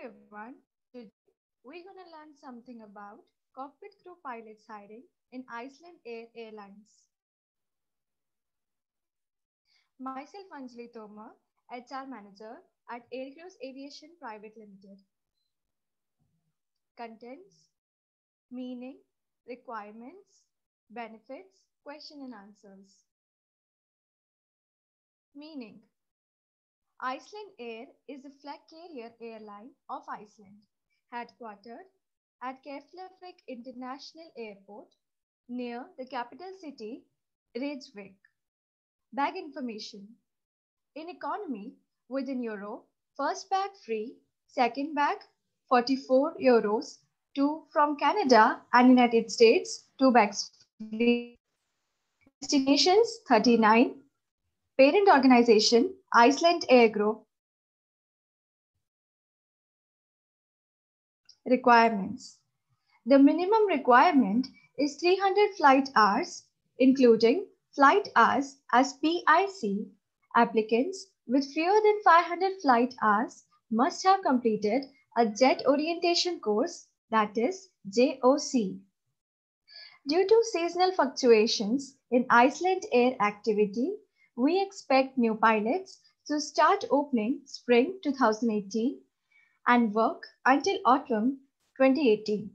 Everyone, today we're going to learn something about cockpit crew pilots hiring in Iceland Airlines. Myself Anjali Tomar, HR Manager at AirCrews Aviation Private Limited. Contents, meaning, requirements, benefits, question and answers. Meaning. Iceland Air is a flag carrier airline of Iceland, headquartered at Keflavik International Airport near the capital city, Reykjavik. Bag information. In economy, within euro, first bag free, second bag €44, two from Canada and United States, two bags free. Destinations 39. Parent organization, Iceland Air Group. Requirements. The minimum requirement is 300 flight hours, including flight hours as PIC. Applicants with fewer than 500 flight hours must have completed a jet orientation course, that is JOC. Due to seasonal fluctuations in Iceland Air activity, we expect new pilots to start opening spring 2018 and work until autumn 2018.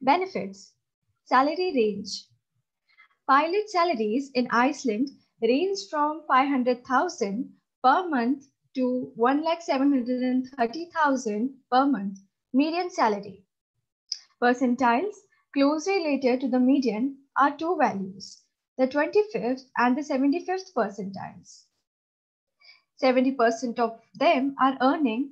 Benefits. Salary range. Pilot salaries in Iceland range from 500,000 per month to 1,730,000 per month, median salary. Percentiles closely related to the median are two values, the 25th and the 75th percentiles. 70% of them are earning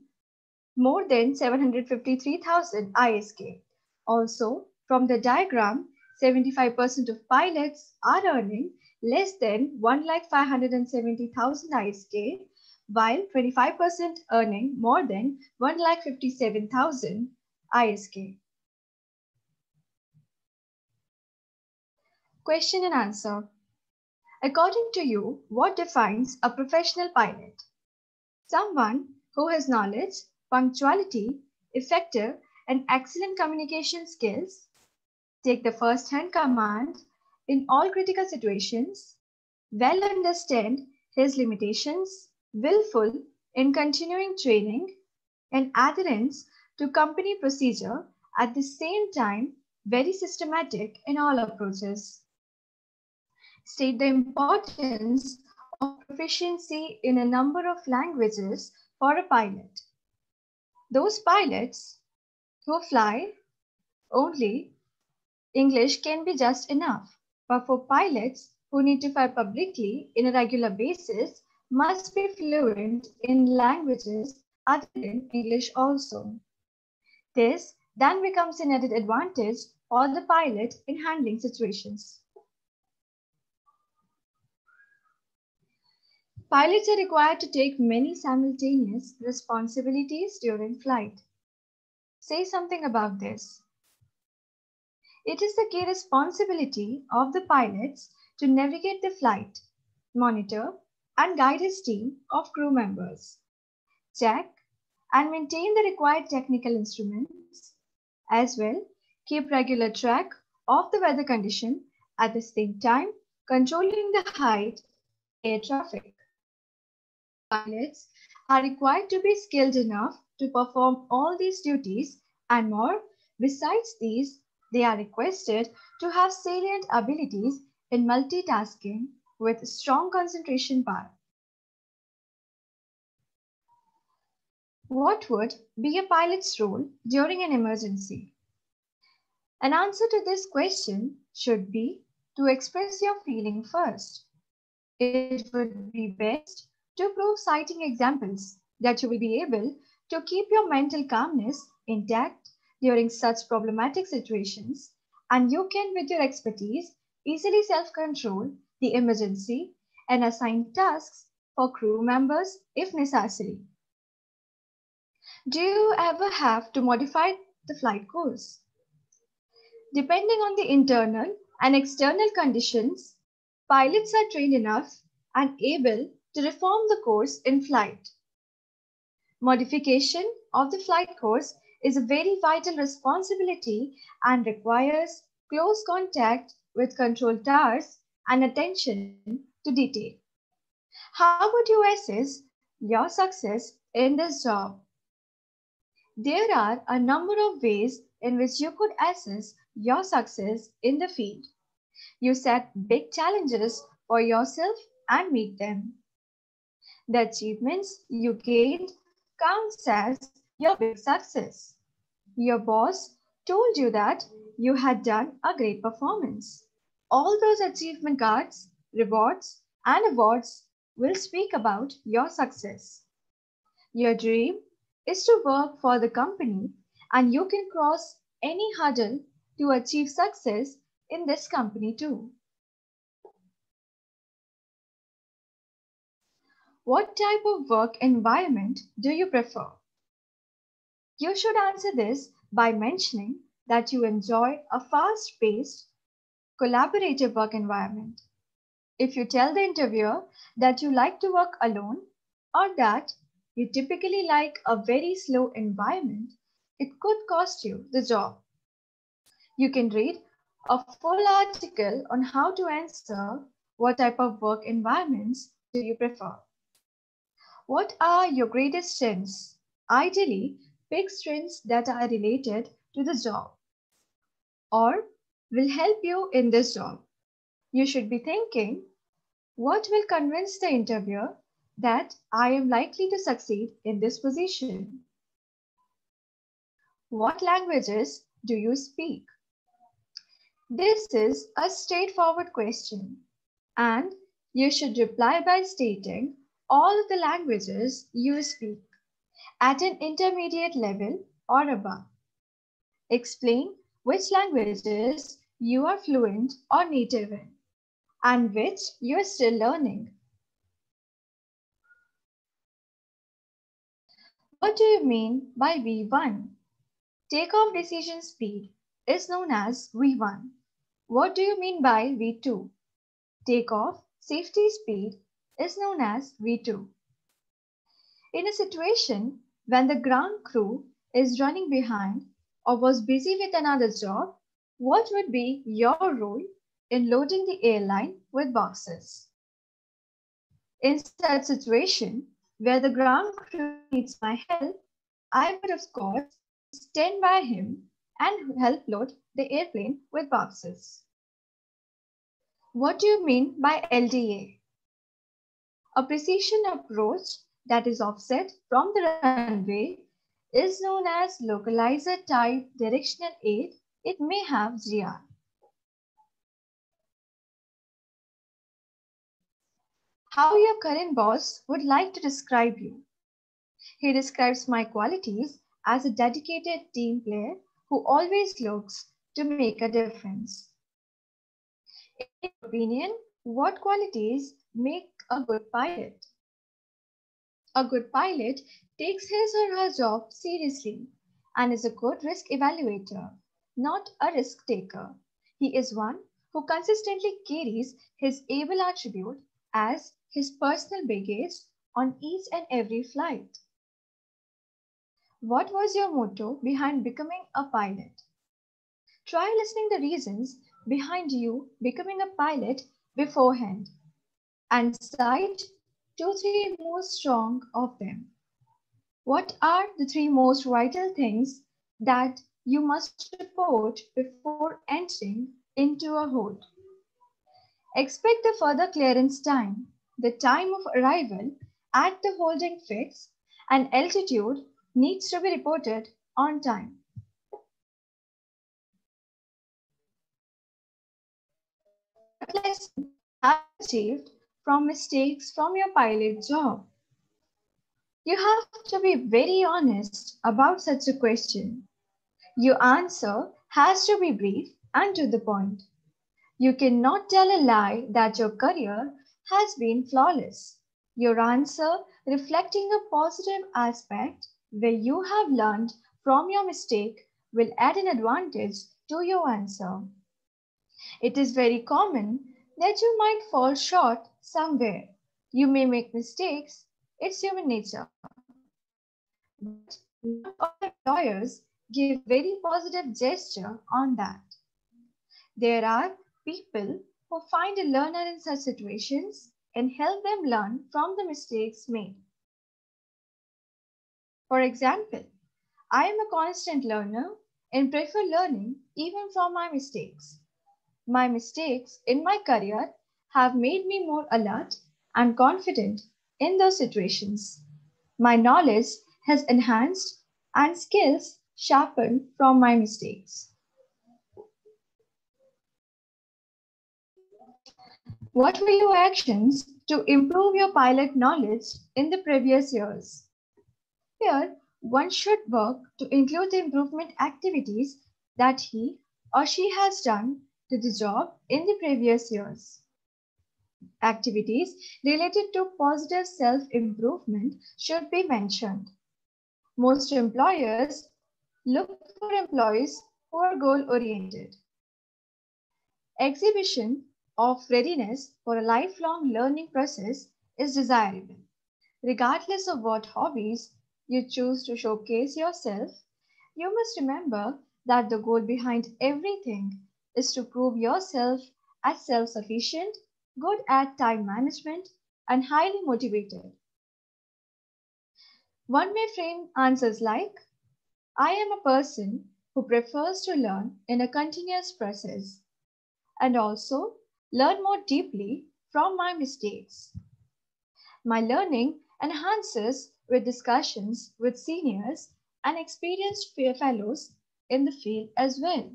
more than 753,000 ISK. Also, from the diagram, 75% of pilots are earning less than 1,570,000 ISK, while 25% earning more than 1,57,000 ISK. Question and answer. According to you, what defines a professional pilot? Someone who has knowledge, punctuality, effective, and excellent communication skills, take the first-hand command in all critical situations, well understand his limitations, willful in continuing training, and adherence to company procedure, at the same time, very systematic in all approaches. State the importance of proficiency in a number of languages for a pilot. Those pilots who fly only English can be just enough, but for pilots who need to fly publicly in a regular basis must be fluent in languages other than English also. This then becomes an added advantage for the pilot in handling situations. Pilots are required to take many simultaneous responsibilities during flight. Say something about this. It is the key responsibility of the pilots to navigate the flight, monitor and guide his team of crew members, check and maintain the required technical instruments, as well keep regular track of the weather condition, at the same time controlling the height of air traffic. Pilots are required to be skilled enough to perform all these duties and more. Besides these, they are requested to have salient abilities in multitasking with strong concentration power. What would be a pilot's role during an emergency? An answer to this question should be to express your feeling first. It would be best to prove citing examples that you will be able to keep your mental calmness intact during such problematic situations, and you can, with your expertise, easily self-control the emergency and assign tasks for crew members if necessary. Do you ever have to modify the flight course? Depending on the internal and external conditions, pilots are trained enough and able to reform the course in flight. Modification of the flight course is a very vital responsibility and requires close contact with control towers and attention to detail. How would you assess your success in this job? There are a number of ways in which you could assess your success in the field. You set big challenges for yourself and meet them. The achievements you gained counts as your big success. Your boss told you that you had done a great performance. All those achievement cards, rewards, and awards will speak about your success. Your dream is to work for the company, and you can cross any hurdle to achieve success in this company too. What type of work environment do you prefer? You should answer this by mentioning that you enjoy a fast-paced, collaborative work environment. If you tell the interviewer that you like to work alone or that you typically like a very slow environment, it could cost you the job. You can read a full article on how to answer what type of work environments do you prefer. What are your greatest strengths? Ideally, pick strengths that are related to the job or will help you in this job. You should be thinking, what will convince the interviewer that I am likely to succeed in this position? What languages do you speak? This is a straightforward question, and you should reply by stating all the languages you speak at an intermediate level or above. Explain which languages you are fluent or native in and which you are still learning. What do you mean by V1? Takeoff decision speed is known as V1. What do you mean by V2? Takeoff safety speed is known as V2. In a situation when the ground crew is running behind or was busy with another job, what would be your role in loading the airline with boxes? In such situation where the ground crew needs my help, I would of course stand by him and help load the airplane with boxes. What do you mean by LDA? A precision approach that is offset from the runway is known as localizer type directional aid. It may have ZR. How your current boss would like to describe you. He describes my qualities as a dedicated team player who always looks to make a difference. In your opinion, what qualities make a good pilot? A good pilot takes his or her job seriously and is a good risk evaluator, not a risk taker. He is one who consistently carries his able attribute as his personal baggage on each and every flight. What was your motto behind becoming a pilot? Try listening the reasons behind you becoming a pilot beforehand and cite 2-3 most strong of them. What are the 3 most vital things that you must report before entering into a hold? Expect the further clearance time, the time of arrival at the holding fix, and altitude needs to be reported on time. What lesson have you achieved from mistakes from your pilot job? You have to be very honest about such a question. Your answer has to be brief and to the point. You cannot tell a lie that your career has been flawless. Your answer reflecting a positive aspect where you have learned from your mistake will add an advantage to your answer. It is very common that you might fall short somewhere, You may make mistakes. It's human nature. But none of the lawyers give very positive gesture on that. There are people who find a learner in such situations and help them learn from the mistakes made. For example, I am a constant learner and prefer learning even from my mistakes. My mistakes in my career have made me more alert and confident in those situations. My knowledge has enhanced and skills sharpened from my mistakes. What were your actions to improve your pilot knowledge in the previous years? Here, one should work to include the improvement activities that he or she has done to the job in the previous years. Activities related to positive self-improvement should be mentioned. Most employers look for employees who are goal-oriented. Exhibition of readiness for a lifelong learning process is desirable. Regardless of what hobbies you choose to showcase yourself, you must remember that the goal behind everything is to prove yourself as self-sufficient, good at time management, and highly motivated. One may frame answers like, I am a person who prefers to learn in a continuous process and also learn more deeply from my mistakes. My learning enhances with discussions with seniors and experienced fellows in the field as well.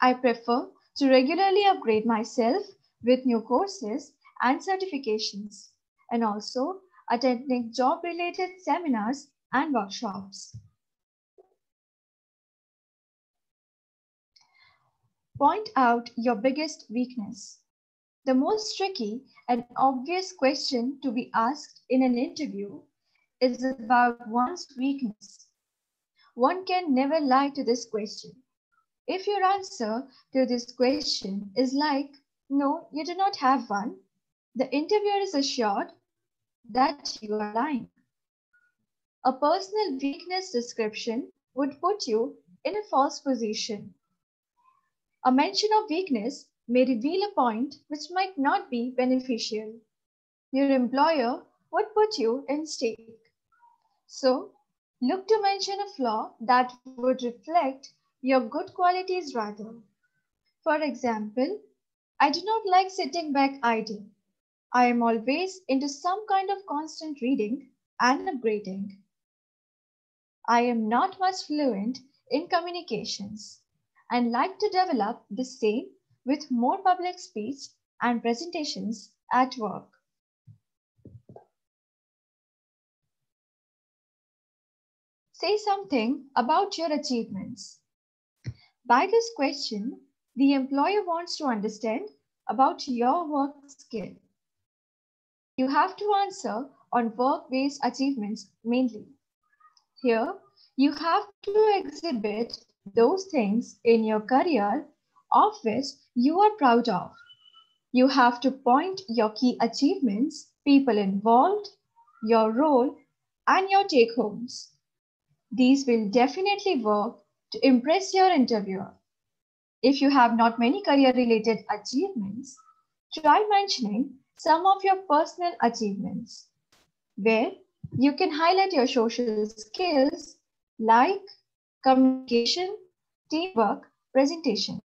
I prefer to regularly upgrade myself with new courses and certifications, and also attending job-related seminars and workshops. Point out your biggest weakness. The most tricky and obvious question to be asked in an interview is about one's weakness. One can never lie to this question. If your answer to this question is like, no, you do not have one, the interviewer is assured that you are lying. A personal weakness description would put you in a false position. A mention of weakness may reveal a point which might not be beneficial. Your employer would put you in stake. So, look to mention a flaw that would reflect your good qualities rather. For example, I do not like sitting back idle. I am always into some kind of constant reading and upgrading. I am not much fluent in communications and like to develop the same with more public speech and presentations at work. Say something about your achievements. By this question, the employer wants to understand about your work skill. You have to answer on work-based achievements mainly. Here, you have to exhibit those things in your career of which you are proud of. You have to point your key achievements, people involved, your role, and your take-homes. These will definitely work to impress your interviewer. If you have not many career-related achievements, try mentioning some of your personal achievements, where you can highlight your social skills like communication, teamwork, presentation.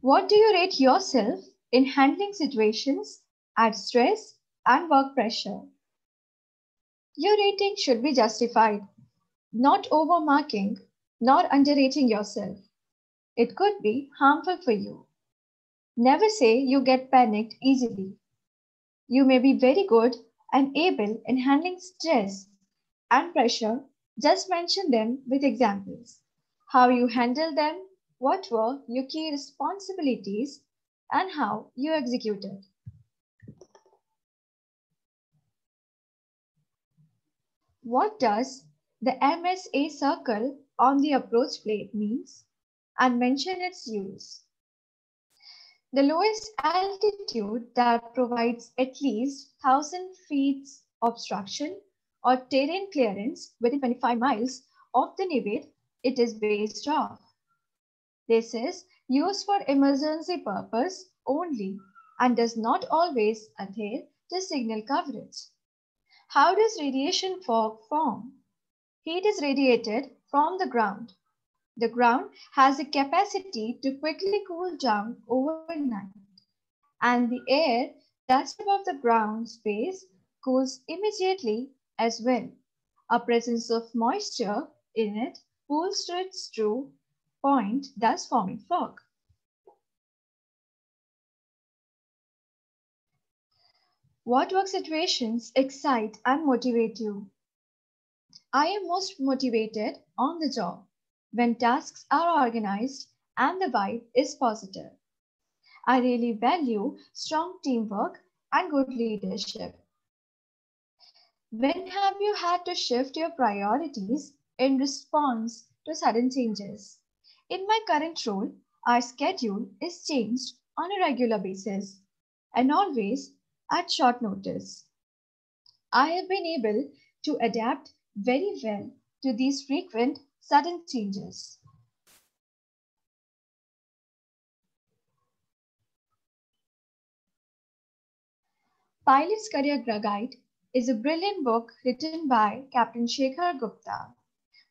What do you rate yourself in handling situations at stress and work pressure? Your rating should be justified, not overmarking, nor underrating yourself. It could be harmful for you. Never say you get panicked easily. You may be very good and able in handling stress and pressure. Just mention them with examples. How you handle them, what were your key responsibilities, and how you executed. What does the MSA circle on the approach plate means, and mention its use. The lowest altitude that provides at least 1,000 feet obstruction or terrain clearance within 25 miles of the navigate it is based off. This is used for emergency purpose only and does not always adhere to signal coverage. How does radiation fog form? Heat is radiated from the ground. The ground has the capacity to quickly cool down overnight, and the air just above the ground space cools immediately as well. A presence of moisture in it cools to its true point, thus forming fog. What work situations excite and motivate you? I am most motivated on the job, when tasks are organized and the vibe is positive. I really value strong teamwork and good leadership. When have you had to shift your priorities in response to sudden changes? In my current role, our schedule is changed on a regular basis and always at short notice. I have been able to adapt very well to these frequent sudden changes. Pilot's Career Guide is a brilliant book written by Captain Shekhar Gupta,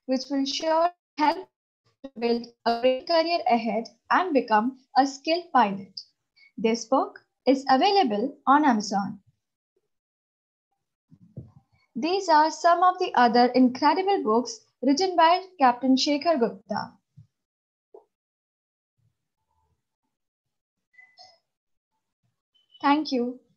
which will surely help to build a great career ahead and become a skilled pilot. This book is available on Amazon. These are some of the other incredible books written by Captain Shekhar Gupta. Thank you.